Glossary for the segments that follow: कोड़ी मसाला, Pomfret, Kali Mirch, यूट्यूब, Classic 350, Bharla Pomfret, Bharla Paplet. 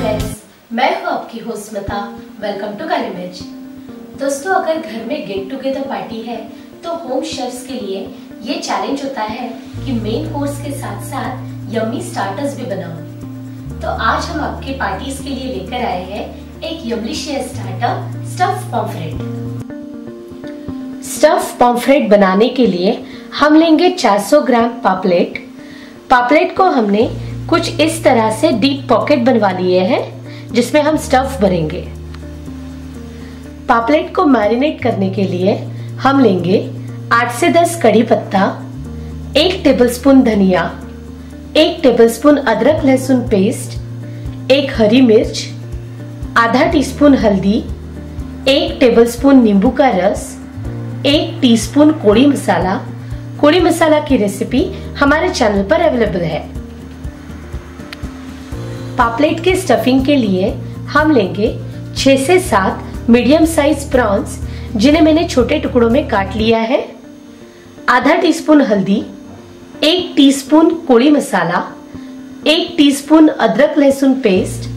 Friends, मैं हूँ आपकी host Smita. Welcome to Kali Mirch. दोस्तों, अगर घर में गेट टुगेदर पार्टी है तो होम शेफ्स के लिए ये चैलेंज होता है कि मेन कोर्स के साथ साथ यम्मी स्टार्टर्स भी बनाओ। तो आज हम आपके पार्टीज के लिए लेकर आए हैं एक yummicious starter stuff pomfret. Stuff pomfret बनाने के लिए हम लेंगे 400 ग्राम पापलेट। पापलेट को हमने कुछ इस तरह से डीप पॉकेट बनवा लिए हैं जिसमें हम स्टफ भरेंगे। पापलेट को मैरिनेट करने के लिए हम लेंगे 8 से 10 कड़ी पत्ता, 1 टेबलस्पून धनिया, 1 टेबलस्पून अदरक लहसुन पेस्ट, 1 हरी मिर्च, आधा टीस्पून हल्दी, 1 टेबलस्पून नींबू का रस, 1 टीस्पून कोड़ी मसाला। कोड़ी मसाला की रेसिपी हमारे चैनल पर अवेलेबल है। पापलेट के स्टफिंग के लिए हम लेंगे 6 से 7 मीडियम साइज प्रॉन्स जिन्हें मैंने छोटे टुकड़ों में काट लिया है, आधा टीस्पून हल्दी, 1 टीस्पून कोड़ी मसाला, 1 टीस्पून अदरक लहसुन पेस्ट,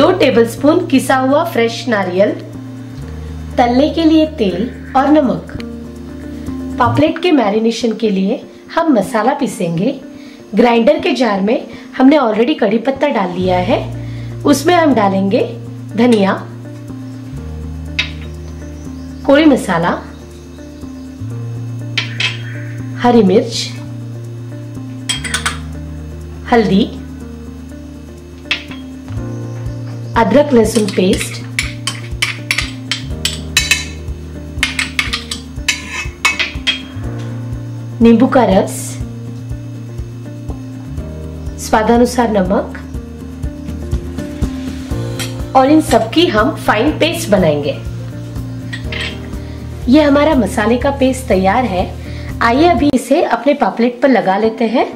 2 टेबलस्पून किसा हुआ फ्रेश नारियल, तलने के लिए तेल और नमक। पापलेट के मैरिनेशन के लिए हम मसाला पीसेंगे। ग्राइंडर के जार में हमने ऑलरेडी कड़ी पत्ता डाल लिया है, उसमें हम डालेंगे धनिया, कोड़ी मसाला, हरी मिर्च, हल्दी, अदरक लहसुन पेस्ट, नींबू का रस, स्वादानुसार नमक और इन सबकी हम फाइन पेस्ट बनाएंगे। ये हमारा मसाले का पेस्ट तैयार है। आइए अभी इसे अपने पापलेट पर लगा लेते हैं।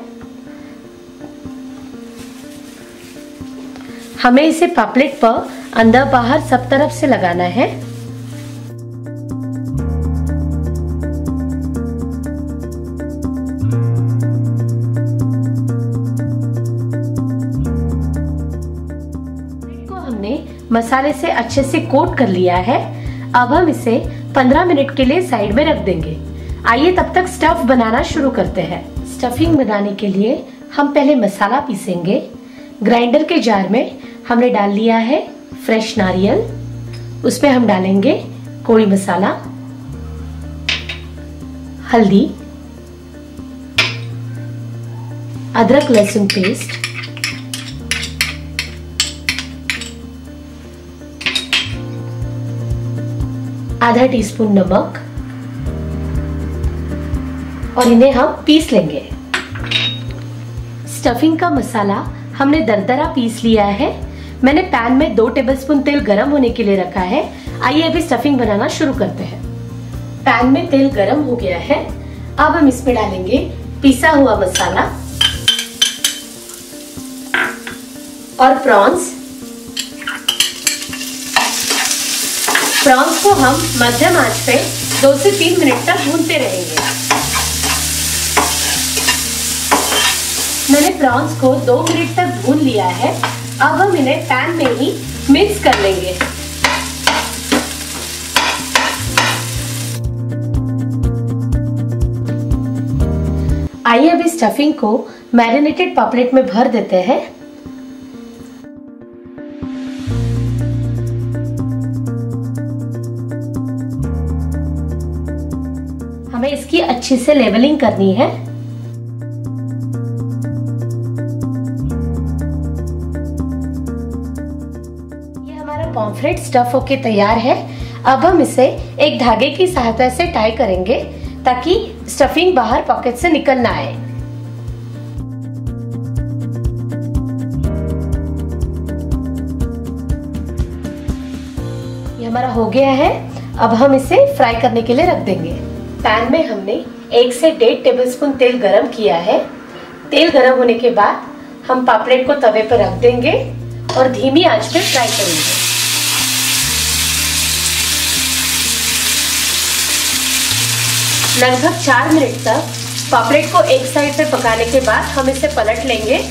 हमें इसे पापलेट पर अंदर बाहर सब तरफ से लगाना है। मसाले से अच्छे से कोट कर लिया है। अब हम इसे 15 मिनट के लिए साइड में रख देंगे। आइए तब तक स्टफ बनाना शुरू करते हैं। स्टफिंग बनाने के लिए हम पहले मसाला पीसेंगे। ग्राइंडर के जार में हमने डाल लिया है फ्रेश नारियल, उसमें हम डालेंगे कोड़ी मसाला, हल्दी, अदरक लहसुन पेस्ट, आधा टीस्पून नमक और इन्हें हम पीस लेंगे। स्टफिंग का मसाला हमने दरदरा पीस लिया है। मैंने पैन में 2 टेबलस्पून तेल गरम होने के लिए रखा है। आइए अभी स्टफिंग बनाना शुरू करते हैं। पैन में तेल गरम हो गया है। अब हम इसमें डालेंगे पीसा हुआ मसाला और प्रॉन्स। प्रॉन्स को हम मध्यम आंच पे 2 से 3 मिनट तक भूनते रहेंगे। मैंने प्रॉन्स को 2 मिनट तक भून लिया है। अब हम इन्हें पैन में ही मिक्स कर लेंगे। आइए अभी स्टफिंग को मैरिनेटेड पापलेट में भर देते हैं। हमें इसकी अच्छे से लेवलिंग करनी है। ये हमारा पॉम्फ्रेट स्टफ होके तैयार है। अब हम इसे एक धागे की सहायता से टाई करेंगे ताकि स्टफिंग बाहर पॉकेट से निकल ना आए। ये हमारा हो गया है। अब हम इसे फ्राई करने के लिए रख देंगे। पैन में हमने 1 से 1.5 टेबलस्पून तेल गरम किया है। तेल गरम होने के बाद हम पापलेट को तवे पर रख देंगे और धीमी आंच पे फ्राई करेंगे। लगभग 4 मिनट तक पापलेट को एक साइड पे पकाने के बाद हम इसे पलट लेंगे।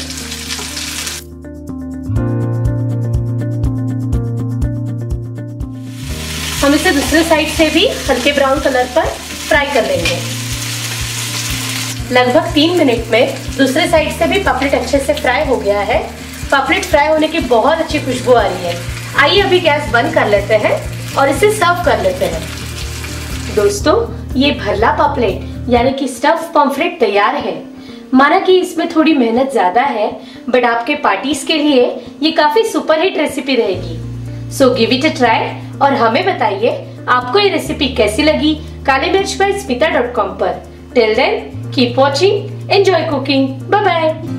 हम इसे दूसरे साइड से भी हल्के ब्राउन कलर पर फ्राई कर लेंगे। लगभग 3 मिनट में दूसरे साइड से भी पापलेट अच्छे से फ्राई हो गया है। पापलेट फ्राई होने की बहुत अच्छी खुशबू आ रही है। आइए अभी गैस बंद कर लेते हैं और इसे सर्व कर लेते हैं। दोस्तों, ये भरला पापलेट यानी कि स्टफ पॉम्फ्रेट तैयार है। माना कि इसमें थोड़ी मेहनत ज्यादा है, बट आपके पार्टीज के लिए ये काफी सुपरहिट रेसिपी रहेगी। So give it a try और हमें बताइए आपको ये रेसिपी कैसी लगी काली मिर्च by smita.com पर। Till then keep watching, enjoy cooking, bye bye.